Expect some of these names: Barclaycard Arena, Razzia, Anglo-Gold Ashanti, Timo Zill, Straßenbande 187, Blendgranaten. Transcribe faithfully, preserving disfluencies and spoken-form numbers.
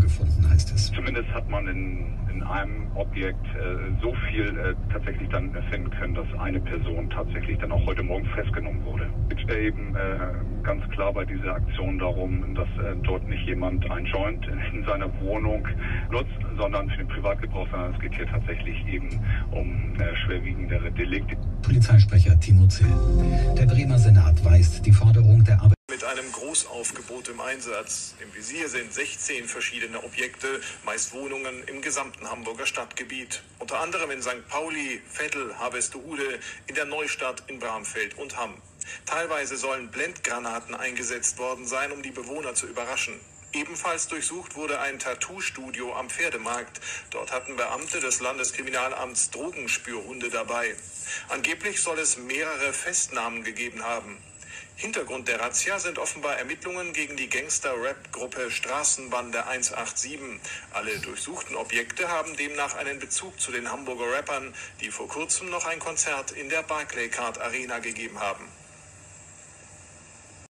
Gefunden, heißt es. Zumindest hat man in, in einem Objekt äh, so viel äh, tatsächlich dann finden können, dass eine Person tatsächlich dann auch heute Morgen festgenommen wurde. Es geht eben äh, ganz klar bei dieser Aktion darum, dass äh, dort nicht jemand ein Joint in seiner Wohnung nutzt, sondern für den Privatgebrauch, sondern es geht hier tatsächlich eben um äh, schwerwiegendere Delikte. Polizeisprecher Timo Zill. Der Bremer Senat weist die Forderung der Arbeit mit einem Großaufgebot im Einsatz. Im Visier sind sechzehn verschiedene Objekte, meist Wohnungen im gesamten Hamburger Stadtgebiet. Unter anderem in Sankt Pauli, Veddel, Harvestehude, in der Neustadt, in Bramfeld und Hamm. Teilweise sollen Blendgranaten eingesetzt worden sein, um die Bewohner zu überraschen. Ebenfalls durchsucht wurde ein Tattoo-Studio am Pferdemarkt. Dort hatten Beamte des Landeskriminalamts Drogenspürhunde dabei. Angeblich soll es mehrere Festnahmen gegeben haben. Hintergrund der Razzia sind offenbar Ermittlungen gegen die Gangster-Rap-Gruppe Straßenbande eins acht sieben. Alle durchsuchten Objekte haben demnach einen Bezug zu den Hamburger Rappern, die vor kurzem noch ein Konzert in der Barclaycard Arena gegeben haben.